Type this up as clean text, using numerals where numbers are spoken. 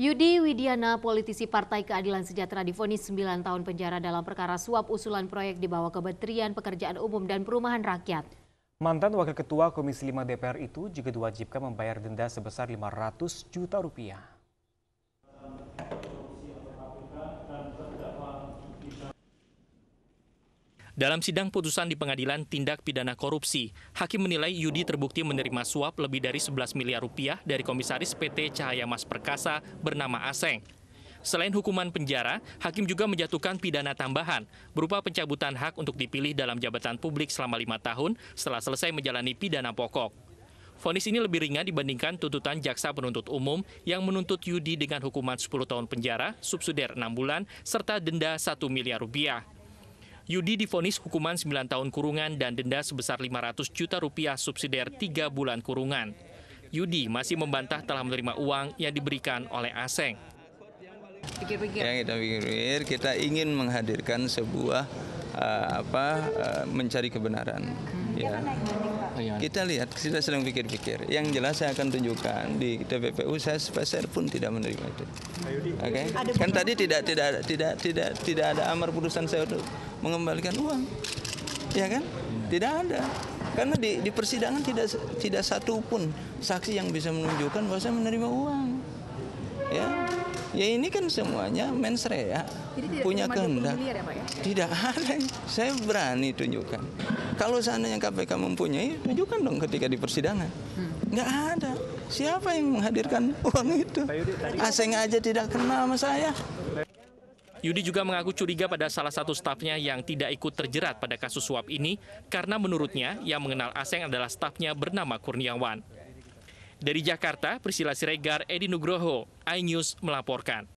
Yudi Widiana, politisi Partai Keadilan Sejahtera, divonis 9 tahun penjara dalam perkara suap usulan proyek di bawah Kementerian Pekerjaan Umum dan Perumahan Rakyat. Mantan Wakil Ketua Komisi 5 DPR itu juga diwajibkan membayar denda sebesar Rp500 juta. Dalam sidang putusan di Pengadilan Tindak Pidana Korupsi, hakim menilai Yudi terbukti menerima suap lebih dari Rp11 miliar dari komisaris PT Cahaya Mas Perkasa bernama Aseng. Selain hukuman penjara, hakim juga menjatuhkan pidana tambahan berupa pencabutan hak untuk dipilih dalam jabatan publik selama 5 tahun setelah selesai menjalani pidana pokok. Vonis ini lebih ringan dibandingkan tuntutan jaksa penuntut umum yang menuntut Yudi dengan hukuman 10 tahun penjara, subsidiar 6 bulan, serta denda Rp1 miliar. Yudi divonis hukuman 9 tahun kurungan dan denda sebesar Rp500 juta subsidiar 3 bulan kurungan. Yudi masih membantah telah menerima uang yang diberikan oleh Aseng. Yang kita pikir, kita ingin menghadirkan sebuah mencari kebenaran. Ya. Kita lihat, kita sedang pikir-pikir. Yang jelas saya akan tunjukkan di TPPU saya sepeser pun tidak menerima itu. Okay? Kan tadi tidak ada amar putusan saya untuk mengembalikan uang, ya kan? Tidak ada, karena di persidangan tidak satu pun saksi yang bisa menunjukkan bahwa saya menerima uang, ya. Ya ini kan semuanya mens rea, punya kehendak. Tidak ada, saya berani tunjukkan. Kalau seandainya KPK mempunyai, tunjukkan dong ketika di persidangan. Nggak ada. Siapa yang menghadirkan uang itu? Aseng aja tidak kenal sama saya. Yudi juga mengaku curiga pada salah satu stafnya yang tidak ikut terjerat pada kasus suap ini, karena menurutnya yang mengenal Aseng adalah stafnya bernama Kurniawan. Dari Jakarta, Priscila Siregar, Edi Nugroho, iNews melaporkan.